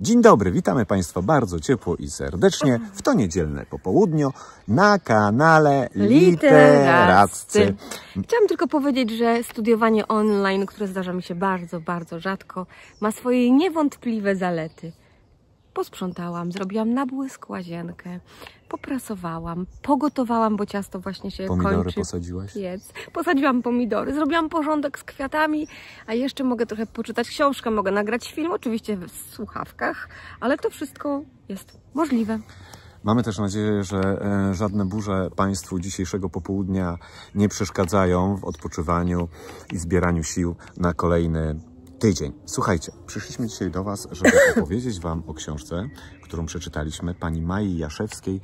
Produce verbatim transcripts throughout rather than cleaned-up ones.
Dzień dobry, witamy Państwa bardzo ciepło i serdecznie w to niedzielne popołudnio na kanale Literaccy. Chciałam tylko powiedzieć, że studiowanie online, które zdarza mi się bardzo, bardzo rzadko, ma swoje niewątpliwe zalety. Posprzątałam, zrobiłam nabłysk łazienkę, poprasowałam, pogotowałam, bo ciasto właśnie się kończy. Pomidory posadziłaś? Jedz. Posadziłam pomidory, zrobiłam porządek z kwiatami, a jeszcze mogę trochę poczytać książkę, mogę nagrać film, oczywiście w słuchawkach, ale to wszystko jest możliwe. Mamy też nadzieję, że żadne burze Państwu dzisiejszego popołudnia nie przeszkadzają w odpoczywaniu i zbieraniu sił na kolejny tydzień. Słuchajcie, przyszliśmy dzisiaj do Was, żeby opowiedzieć Wam o książce, którą przeczytaliśmy, pani Maji Jaszewskiej,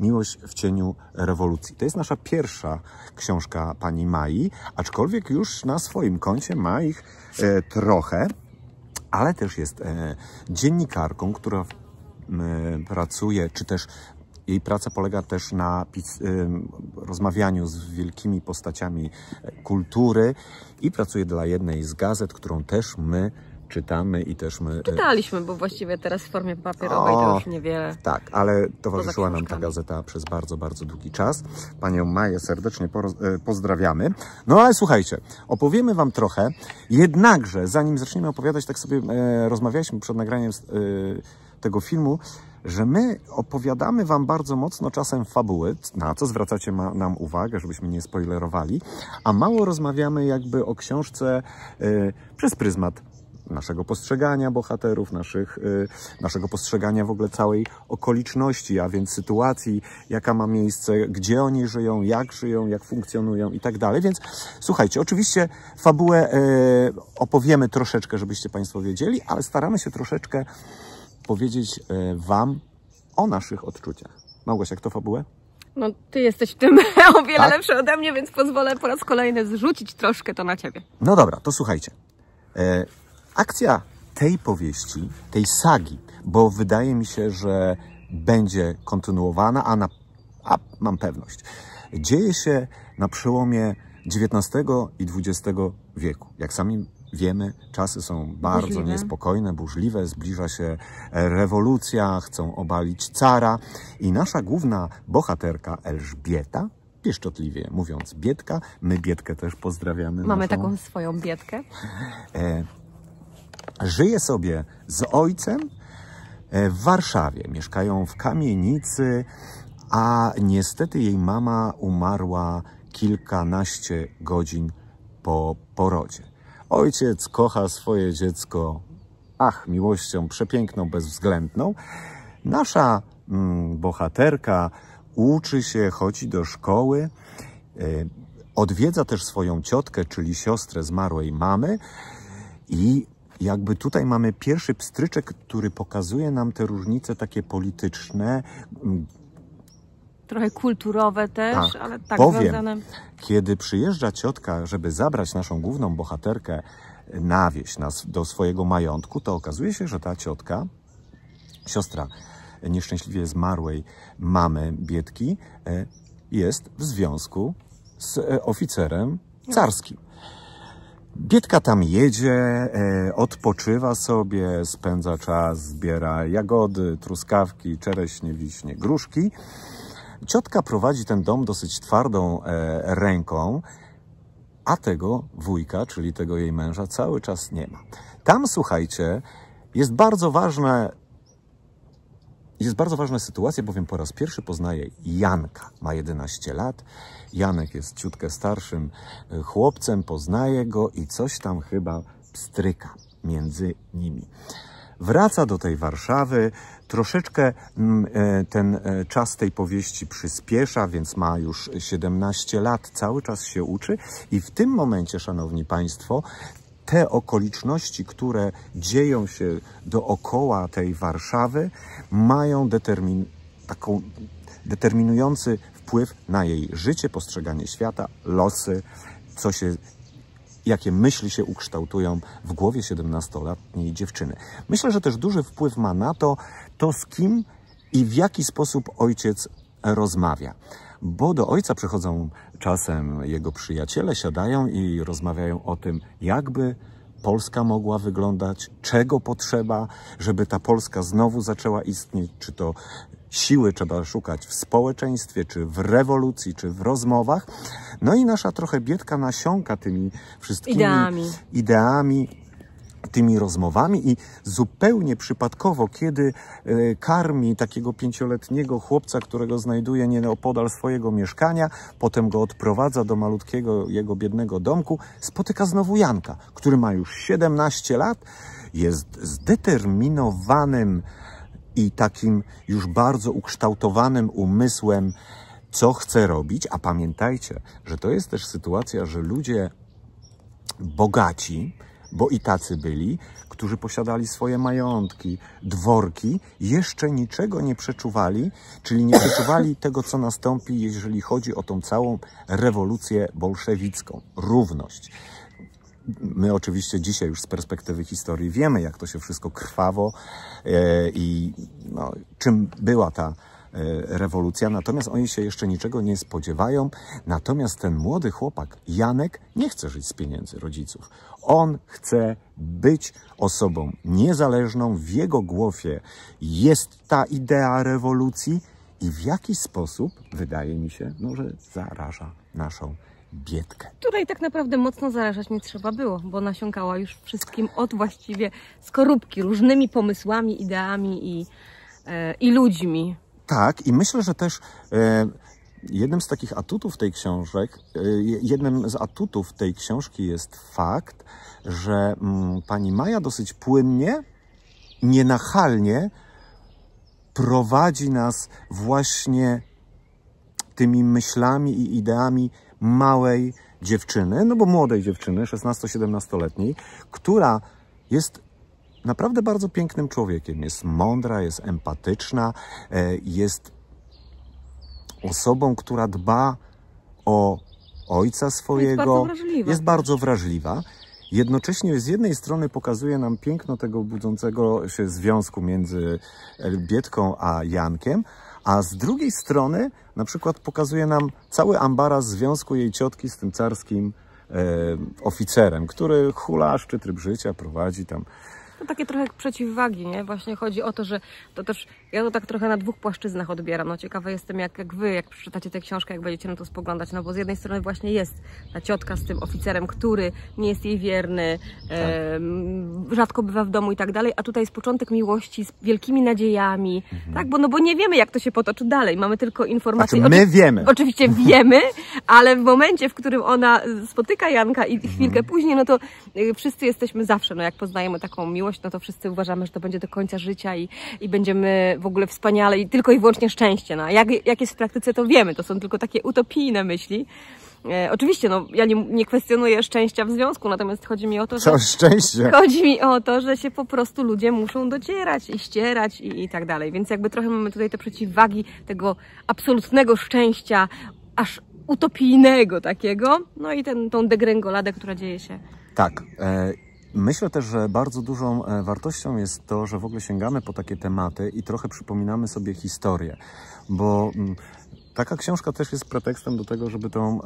Miłość w cieniu rewolucji. To jest nasza pierwsza książka pani Maji, aczkolwiek już na swoim koncie ma ich e, trochę, ale też jest e, dziennikarką, która e, pracuje, czy też jej praca polega też na rozmawianiu z wielkimi postaciami kultury i pracuje dla jednej z gazet, którą też my czytamy i też my... Czytaliśmy, bo właściwie teraz w formie papierowej o, to już niewiele. Tak, ale towarzyszyła nam ta gazeta przez bardzo, bardzo długi czas. Panią Maję serdecznie pozdrawiamy. No ale słuchajcie, opowiemy Wam trochę, jednakże zanim zaczniemy opowiadać, tak sobie e, rozmawialiśmy przed nagraniem e, tego filmu, że my opowiadamy Wam bardzo mocno czasem fabuły, na co zwracacie ma, nam uwagę, żebyśmy nie spoilerowali, a mało rozmawiamy jakby o książce y, przez pryzmat naszego postrzegania bohaterów, naszych, y, naszego postrzegania w ogóle całej okoliczności, a więc sytuacji, jaka ma miejsce, gdzie oni żyją, jak żyją, jak funkcjonują i tak dalej. Więc słuchajcie, oczywiście fabułę y, opowiemy troszeczkę, żebyście Państwo wiedzieli, ale staramy się troszeczkę powiedzieć Wam o naszych odczuciach. Małgosia, kto fabułę? No, Ty jesteś w tym o wiele tak? lepszy ode mnie, więc pozwolę po raz kolejny zrzucić troszkę to na Ciebie. No dobra, to słuchajcie. E, akcja tej powieści, tej sagi, bo wydaje mi się, że będzie kontynuowana, a, na, a mam pewność, dzieje się na przełomie dziewiętnastego i dwudziestego wieku. Jak sami wiemy, czasy są bardzo burzliwe, niespokojne, burzliwe, zbliża się rewolucja, chcą obalić cara i nasza główna bohaterka Elżbieta, pieszczotliwie mówiąc Biedka, my Biedkę też pozdrawiamy. Mamy naszą taką swoją Biedkę. E, żyje sobie z ojcem w Warszawie, mieszkają w kamienicy, a niestety jej mama umarła kilkanaście godzin po porodzie. Ojciec kocha swoje dziecko, ach, miłością przepiękną, bezwzględną. Nasza mm, bohaterka uczy się, chodzi do szkoły, y, odwiedza też swoją ciotkę, czyli siostrę zmarłej mamy i jakby tutaj mamy pierwszy pstryczek, który pokazuje nam te różnice takie polityczne, trochę kulturowe też, tak, ale tak powiem, związane. Kiedy przyjeżdża ciotka, żeby zabrać naszą główną bohaterkę na wieś, na, do swojego majątku, to okazuje się, że ta ciotka, siostra nieszczęśliwie zmarłej mamy Biedki, jest w związku z oficerem carskim. Biedka tam jedzie, e, odpoczywa sobie, spędza czas, zbiera jagody, truskawki, czereśnie, wiśnie, gruszki. Ciotka prowadzi ten dom dosyć twardą e, ręką, a tego wujka, czyli tego jej męża, cały czas nie ma. Tam, słuchajcie, jest bardzo ważne, jest bardzo ważna sytuacja, bowiem po raz pierwszy poznaje Janka. Ma jedenaście lat, Janek jest ciutkę starszym chłopcem, poznaje go i coś tam chyba pstryka między nimi. Wraca do tej Warszawy, troszeczkę ten czas tej powieści przyspiesza, więc ma już siedemnaście lat, cały czas się uczy i w tym momencie, szanowni Państwo, te okoliczności, które dzieją się dookoła tej Warszawy, mają determin, taką, determinujący wpływ na jej życie, postrzeganie świata, losy, co się, jakie myśli się ukształtują w głowie siedemnastoletniej dziewczyny. Myślę, że też duży wpływ ma na to, to z kim i w jaki sposób ojciec rozmawia. Bo do ojca przychodzą czasem jego przyjaciele, siadają i rozmawiają o tym, jakby Polska mogła wyglądać, czego potrzeba, żeby ta Polska znowu zaczęła istnieć, czy to siły trzeba szukać w społeczeństwie, czy w rewolucji, czy w rozmowach. No i nasza trochę biedka nasionka tymi wszystkimi ideami, ideami tymi rozmowami i zupełnie przypadkowo, kiedy y, karmi takiego pięcioletniego chłopca, którego znajduje nieopodal swojego mieszkania, potem go odprowadza do malutkiego jego biednego domku, spotyka znowu Janka, który ma już siedemnaście lat, jest zdeterminowanym i takim już bardzo ukształtowanym umysłem, co chce robić, a pamiętajcie, że to jest też sytuacja, że ludzie bogaci, bo i tacy byli, którzy posiadali swoje majątki, dworki, jeszcze niczego nie przeczuwali, czyli nie przeczuwali tego, co nastąpi, jeżeli chodzi o tą całą rewolucję bolszewicką, równość. My oczywiście dzisiaj już z perspektywy historii wiemy, jak to się wszystko krwawo e, i no, czym była ta rewolucja, natomiast oni się jeszcze niczego nie spodziewają, natomiast ten młody chłopak, Janek, nie chce żyć z pieniędzy rodziców. On chce być osobą niezależną, w jego głowie jest ta idea rewolucji i w jakiś sposób, wydaje mi się, no, że zaraża naszą biedkę. Której tak naprawdę mocno zarażać nie trzeba było, bo nasiąkała już wszystkim od właściwie skorupki, różnymi pomysłami, ideami i, e, i ludźmi. Tak, i myślę, że też e, jednym z takich atutów tej książek, e, jednym z atutów tej książki jest fakt, że m, pani Maja dosyć płynnie, nienachalnie prowadzi nas właśnie tymi myślami i ideami małej dziewczyny, no bo młodej dziewczyny, szesnasto-siedemnastoletniej, która jest naprawdę bardzo pięknym człowiekiem. Jest mądra, jest empatyczna, jest osobą, która dba o ojca swojego. Jest bardzo wrażliwa. Jest bardzo wrażliwa. Jednocześnie z jednej strony pokazuje nam piękno tego budzącego się związku między Elżbietką a Jankiem, a z drugiej strony na przykład pokazuje nam cały ambaras związku jej ciotki z tym carskim e, oficerem, który hulaszczy tryb życia, prowadzi tam. To takie trochę przeciwwagi, nie? Właśnie chodzi o to, że to też, ja to tak trochę na dwóch płaszczyznach odbieram. No ciekawa jestem, jak, jak wy, jak przeczytacie tę książkę, jak będziecie na to spoglądać, no bo z jednej strony właśnie jest ta ciotka z tym oficerem, który nie jest jej wierny, tak. e, rzadko bywa w domu i tak dalej, a tutaj jest początek miłości z wielkimi nadziejami, mhm. tak? Bo, no bo nie wiemy, jak to się potoczy dalej, mamy tylko informacje. Znaczy, my Oczy... wiemy. Oczywiście wiemy, ale w momencie, w którym ona spotyka Janka i chwilkę mhm. później, no to wszyscy jesteśmy zawsze, no jak poznajemy taką miłość, no to wszyscy uważamy, że to będzie do końca życia i, i będziemy w ogóle wspaniale i tylko i wyłącznie szczęście. No, jak, jak jest w praktyce, to wiemy. To są tylko takie utopijne myśli. E, oczywiście, no, ja nie, nie kwestionuję szczęścia w związku, natomiast chodzi mi o to, że... Co szczęście? Chodzi mi o to, że się po prostu ludzie muszą docierać i ścierać i, i tak dalej. Więc jakby trochę mamy tutaj te przeciwwagi tego absolutnego szczęścia, aż utopijnego takiego. No i ten, tą degręgoladę, która dzieje się. Tak. E... Myślę też, że bardzo dużą wartością jest to, że w ogóle sięgamy po takie tematy i trochę przypominamy sobie historię, bo taka książka też jest pretekstem do tego, żeby tą,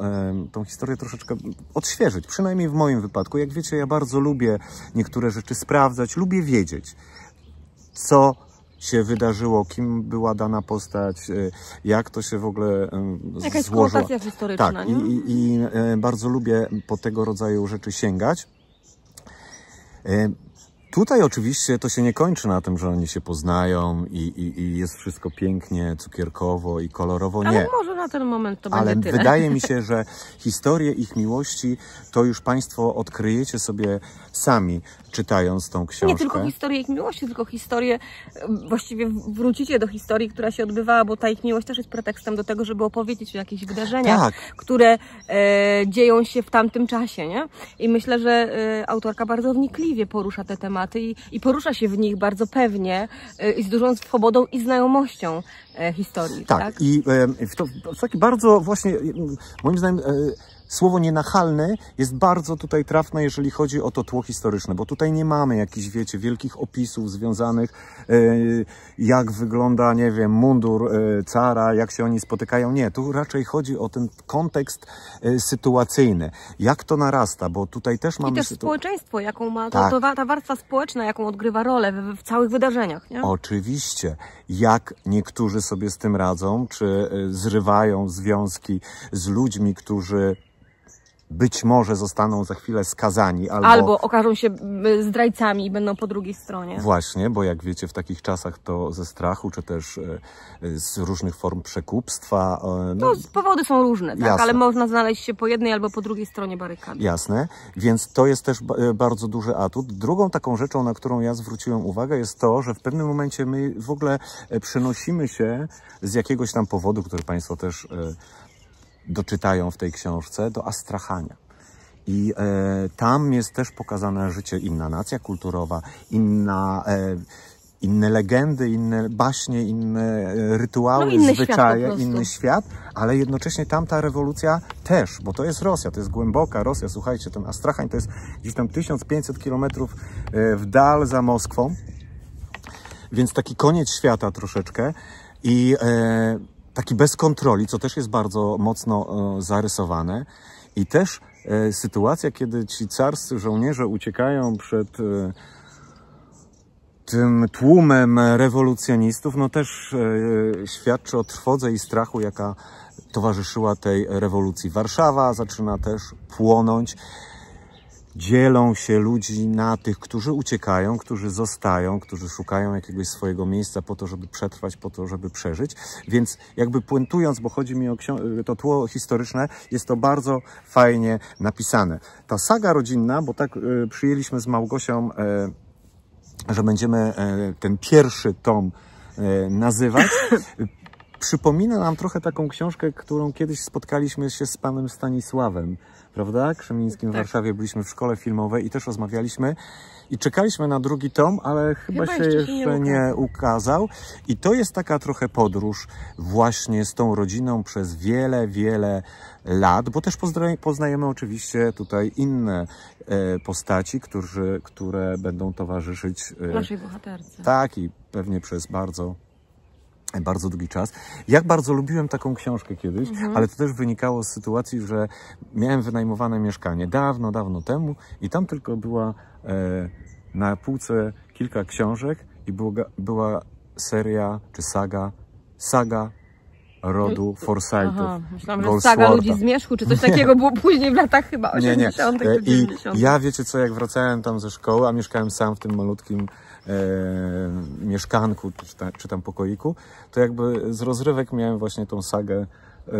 tą historię troszeczkę odświeżyć, przynajmniej w moim wypadku. Jak wiecie, ja bardzo lubię niektóre rzeczy sprawdzać, lubię wiedzieć, co się wydarzyło, kim była dana postać, jak to się w ogóle Jakaś złożyło. Jakaś historyczna. Tak, i, i, i bardzo lubię po tego rodzaju rzeczy sięgać. Tutaj oczywiście to się nie kończy na tym, że oni się poznają i, i, i jest wszystko pięknie, cukierkowo i kolorowo. Nie. Ale może na ten moment to będzie tyle. Ale wydaje mi się, że historię ich miłości to już Państwo odkryjecie sobie sami, czytając tą książkę. Nie tylko historię ich miłości, tylko historię, właściwie wrócicie do historii, która się odbywała, bo ta ich miłość też jest pretekstem do tego, żeby opowiedzieć o jakichś wydarzeniach, tak. które e, dzieją się w tamtym czasie, nie? I myślę, że e, autorka bardzo wnikliwie porusza te tematy i, i porusza się w nich bardzo pewnie e, i z dużą swobodą i znajomością e, historii. Tak, tak? i e, w to w taki bardzo właśnie, moim zdaniem, e, Słowo nienachalny jest bardzo tutaj trafne, jeżeli chodzi o to tło historyczne, bo tutaj nie mamy jakichś, wiecie, wielkich opisów związanych, yy, jak wygląda, nie wiem, mundur yy, cara, jak się oni spotykają. Nie, tu raczej chodzi o ten kontekst yy, sytuacyjny, jak to narasta, bo tutaj też mamy... I też społeczeństwo, jaką ma, tak. to, to, ta warstwa społeczna, jaką odgrywa rolę w, w całych wydarzeniach, nie? Oczywiście. Jak niektórzy sobie z tym radzą, czy yy, zrywają związki z ludźmi, którzy... być może zostaną za chwilę skazani. Albo... albo okażą się zdrajcami i będą po drugiej stronie. Właśnie, bo jak wiecie, w takich czasach to ze strachu, czy też z różnych form przekupstwa. No, no powody są różne, tak? Jasne. Ale można znaleźć się po jednej albo po drugiej stronie barykady. Jasne, więc to jest też bardzo duży atut. Drugą taką rzeczą, na którą ja zwróciłem uwagę, jest to, że w pewnym momencie my w ogóle przenosimy się z jakiegoś tam powodu, który Państwo też... doczytają w tej książce, do Astrachania. I e, tam jest też pokazane życie, inna nacja kulturowa, inna, e, inne legendy, inne baśnie, inne rytuały, no, inny zwyczaje, świat inny świat, ale jednocześnie tamta rewolucja też, bo to jest Rosja, to jest głęboka Rosja. Słuchajcie, ten Astrachań to jest gdzieś tam tysiąc pięćset kilometrów w dal za Moskwą, więc taki koniec świata troszeczkę i... E, taki bez kontroli, co też jest bardzo mocno e, zarysowane. I też e, sytuacja, kiedy ci carscy żołnierze uciekają przed e, tym tłumem rewolucjonistów, no też e, świadczy o trwodze i strachu, jaka towarzyszyła tej rewolucji. Warszawa zaczyna też płonąć. Dzielą się ludzi na tych, którzy uciekają, którzy zostają, którzy szukają jakiegoś swojego miejsca po to, żeby przetrwać, po to, żeby przeżyć. Więc jakby puentując, bo chodzi mi o to tło historyczne, jest to bardzo fajnie napisane. Ta saga rodzinna, bo tak y, przyjęliśmy z Małgosią, y, że będziemy y, ten pierwszy tom y, nazywać, przypomina nam trochę taką książkę, którą kiedyś spotkaliśmy się z panem Stanisławem, prawda? Krzemińskim w tak. Warszawie, byliśmy w szkole filmowej i też rozmawialiśmy i czekaliśmy na drugi tom, ale chyba, chyba się jeszcze, jeszcze nie ukazał. I to jest taka trochę podróż właśnie z tą rodziną przez wiele, wiele lat, bo też poznajemy oczywiście tutaj inne postaci, którzy, które będą towarzyszyć naszej bohaterce. Tak, i pewnie przez bardzo... bardzo długi czas. Jak bardzo lubiłem taką książkę kiedyś, mhm. ale to też wynikało z sytuacji, że miałem wynajmowane mieszkanie dawno, dawno temu i tam tylko była e, na półce kilka książek i było, była seria, czy saga, saga rodu Forsythów. Myślałam, że saga ludzi z Mierzchu, czy coś nie. takiego było później w latach chyba osiemdziesiątych czy dziewięćdziesiątych. I ja wiecie co, jak wracałem tam ze szkoły, a mieszkałem sam w tym malutkim e, mieszkanku, czy, ta, czy tam pokoiku, to jakby z rozrywek miałem właśnie tą sagę e,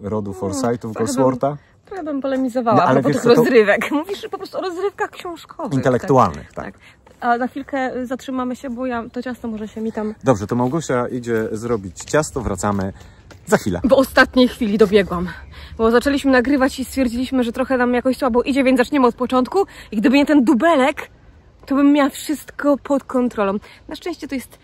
rodu Forsythów, no, Goldswortha. Ja bym polemizowała, no, ale po tych rozrywek. To... Mówisz po prostu o rozrywkach książkowych. Intelektualnych, tak. tak. tak. A na chwilkę zatrzymamy się, bo ja to ciasto może się mi tam... Dobrze, to Małgosia idzie zrobić ciasto, wracamy za chwilę. Bo ostatniej chwili dobiegłam. Bo zaczęliśmy nagrywać i stwierdziliśmy, że trochę nam jakoś słabo idzie, więc zaczniemy od początku. I gdyby nie ten dubelek, to bym miała wszystko pod kontrolą. Na szczęście to jest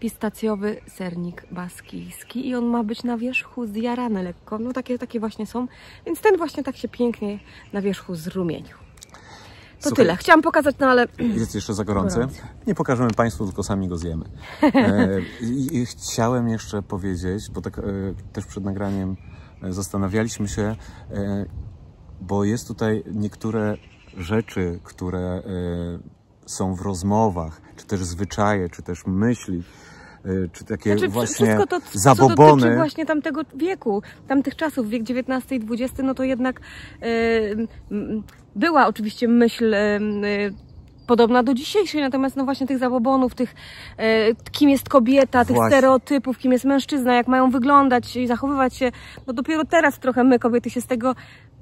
pistacjowy sernik baskijski i on ma być na wierzchu zjarany lekko. No takie, takie właśnie są. Więc ten właśnie tak się pięknie na wierzchu zrumienił. To Słuchaj, tyle. Chciałam pokazać, no ale... Jest jeszcze za gorący. gorący. Nie pokażemy Państwu, tylko sami go zjemy. E, i, i chciałem jeszcze powiedzieć, bo tak e, też przed nagraniem zastanawialiśmy się, e, bo jest tutaj niektóre rzeczy, które e, są w rozmowach, czy też zwyczaje, czy też myśli, czy takie znaczy, właśnie to, zabobony. Czy właśnie tamtego wieku, tamtych czasów, wiek dziewiętnasty i dwudziesty, no to jednak yy, była oczywiście myśl yy, podobna do dzisiejszej, natomiast no właśnie tych zabobonów, tych yy, kim jest kobieta, właśnie. tych stereotypów, kim jest mężczyzna, jak mają wyglądać i zachowywać się, no dopiero teraz trochę my kobiety się z tego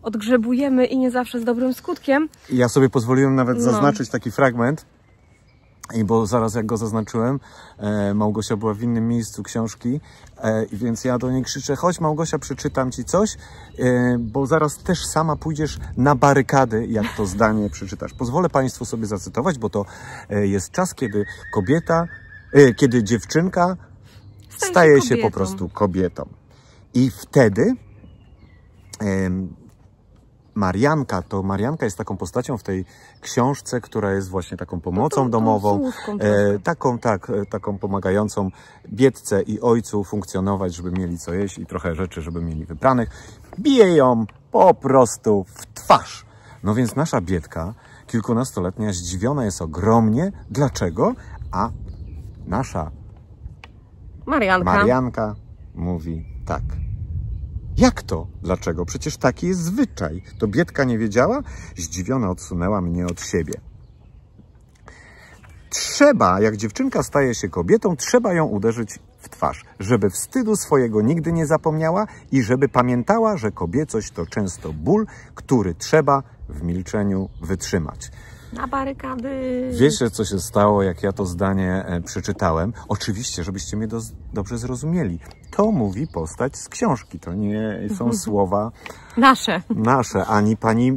odgrzebujemy i nie zawsze z dobrym skutkiem. Ja sobie pozwoliłem nawet no. zaznaczyć taki fragment, I bo zaraz jak go zaznaczyłem, Małgosia była w innym miejscu książki, więc ja do niej krzyczę, chodź Małgosia, przeczytam ci coś, bo zaraz też sama pójdziesz na barykady, jak to zdanie przeczytasz. Pozwolę Państwu sobie zacytować, bo to jest czas, kiedy kobieta, kiedy dziewczynka staje, staje się po prostu kobietą. I wtedy Marianka, to Marianka jest taką postacią w tej książce, która jest właśnie taką pomocą no to, domową, tą e, taką, tak, e, taką pomagającą biedce i ojcu funkcjonować, żeby mieli co jeść i trochę rzeczy, żeby mieli wybranych. Bije ją po prostu w twarz. No więc nasza biedka kilkunastoletnia zdziwiona jest ogromnie. Dlaczego? A nasza Marianka, Marianka mówi tak. Jak to? Dlaczego? Przecież taki jest zwyczaj. To biedka nie wiedziała? Zdziwiona odsunęła mnie od siebie. Trzeba, jak dziewczynka staje się kobietą, trzeba ją uderzyć w twarz, żeby wstydu swojego nigdy nie zapomniała i żeby pamiętała, że kobiecość to często ból, który trzeba w milczeniu wytrzymać. Na barykady. Wiecie, co się stało, jak ja to zdanie przeczytałem? Oczywiście, żebyście mnie do, dobrze zrozumieli. To mówi postać z książki. To nie są słowa nasze, nasze ani pani e,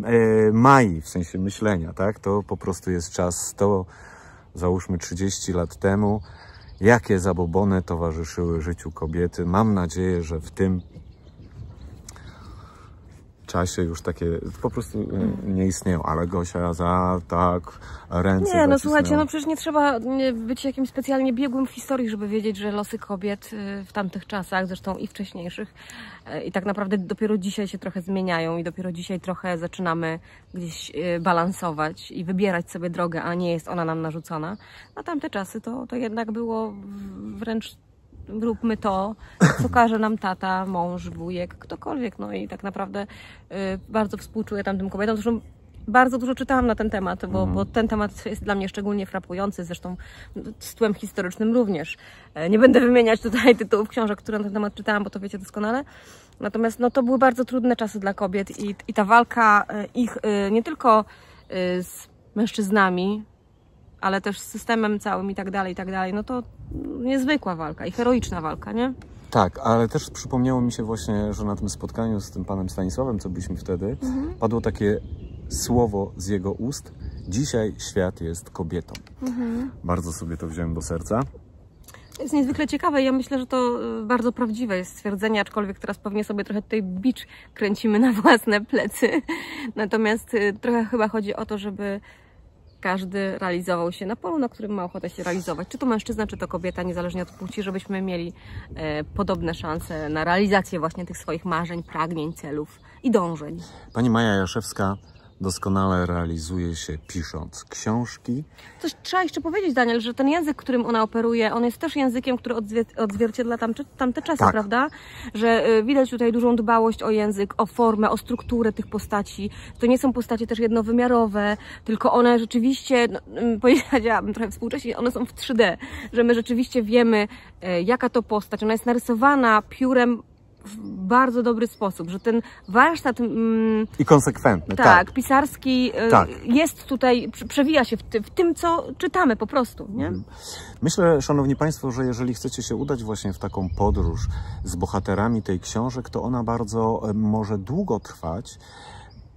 Mai, w sensie myślenia. Tak? To po prostu jest czas sto, załóżmy trzydzieści lat temu. Jakie zabobony towarzyszyły życiu kobiety. Mam nadzieję, że w tym czasie już takie po prostu nie istnieją, ale Gosia za tak ręce Nie, no zacisnęła. Słuchajcie, no przecież nie trzeba być jakimś specjalnie biegłym w historii, żeby wiedzieć, że losy kobiet w tamtych czasach, zresztą i wcześniejszych, i tak naprawdę dopiero dzisiaj się trochę zmieniają i dopiero dzisiaj trochę zaczynamy gdzieś balansować i wybierać sobie drogę, a nie jest ona nam narzucona. Na tamte czasy to, to jednak było wręcz róbmy to, co każe nam tata, mąż, wujek, ktokolwiek. No i tak naprawdę y, bardzo współczuję tamtym kobietom. Zresztą bardzo dużo czytałam na ten temat, bo, mm. bo ten temat jest dla mnie szczególnie frapujący, zresztą z tłem historycznym również. Nie będę wymieniać tutaj tytułów książek, które na ten temat czytałam, bo to wiecie doskonale. Natomiast no, to były bardzo trudne czasy dla kobiet i, i ta walka ich y, nie tylko y, z mężczyznami, ale też z systemem całym i tak dalej, i tak dalej, no to niezwykła walka i heroiczna walka, nie? Tak, ale też przypomniało mi się właśnie, że na tym spotkaniu z tym panem Stanisławem, co byliśmy wtedy, mhm. padło takie słowo z jego ust: dzisiaj świat jest kobietą. Mhm. Bardzo sobie to wziąłem do serca. Jest niezwykle ciekawe. Ja myślę, że to bardzo prawdziwe jest stwierdzenie, aczkolwiek teraz pewnie sobie trochę tutaj bicz kręcimy na własne plecy. Natomiast trochę chyba chodzi o to, żeby każdy realizował się na polu, na którym ma ochotę się realizować. Czy to mężczyzna, czy to kobieta, niezależnie od płci, żebyśmy mieli e, podobne szanse na realizację właśnie tych swoich marzeń, pragnień, celów i dążeń. Pani Maja Jaszewska doskonale realizuje się pisząc książki. Coś trzeba jeszcze powiedzieć, Daniel, że ten język, którym ona operuje, on jest też językiem, który odzwierciedla tam, tamte czasy, tak. Prawda? Że y, widać tutaj dużą dbałość o język, o formę, o strukturę tych postaci. To nie są postacie też jednowymiarowe, tylko one rzeczywiście, no, powiedziałabym trochę współcześnie, one są w trzy D, że my rzeczywiście wiemy, y, jaka to postać. Ona jest narysowana piórem w bardzo dobry sposób, że ten warsztat Mm, i konsekwentny. Tak, tak. pisarski tak. jest tutaj, przewija się w, ty, w tym, co czytamy po prostu. Nie? Myślę, szanowni państwo, że jeżeli chcecie się udać właśnie w taką podróż z bohaterami tej książek, to ona bardzo może długo trwać,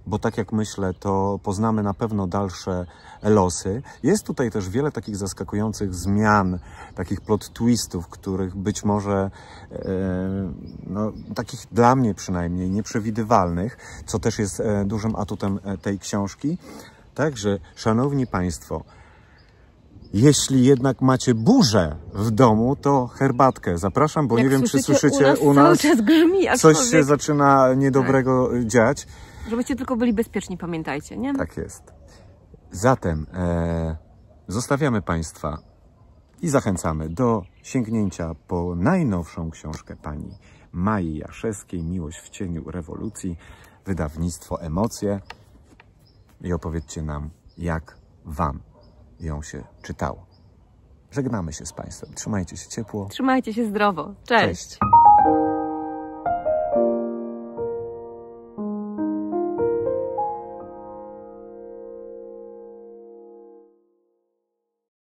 bo tak jak myślę, to poznamy na pewno dalsze losy. Jest tutaj też wiele takich zaskakujących zmian, takich plot twistów, których być może, e, no, takich dla mnie przynajmniej nieprzewidywalnych, co też jest e, dużym atutem e, tej książki. Także, szanowni państwo, jeśli jednak macie burzę w domu, to herbatkę zapraszam, bo jak nie wiem, czy słyszycie u nas, u nas grzmi, coś człowiek. się zaczyna niedobrego tak. dziać. Żebyście tylko byli bezpieczni, pamiętajcie, nie? Tak jest. Zatem e, zostawiamy państwa i zachęcamy do sięgnięcia po najnowszą książkę pani Mai Jaszewskiej, Miłość w cieniu rewolucji, wydawnictwo Emocje, i opowiedzcie nam, jak wam ją się czytało. Żegnamy się z państwem. Trzymajcie się ciepło. Trzymajcie się zdrowo. Cześć. Cześć.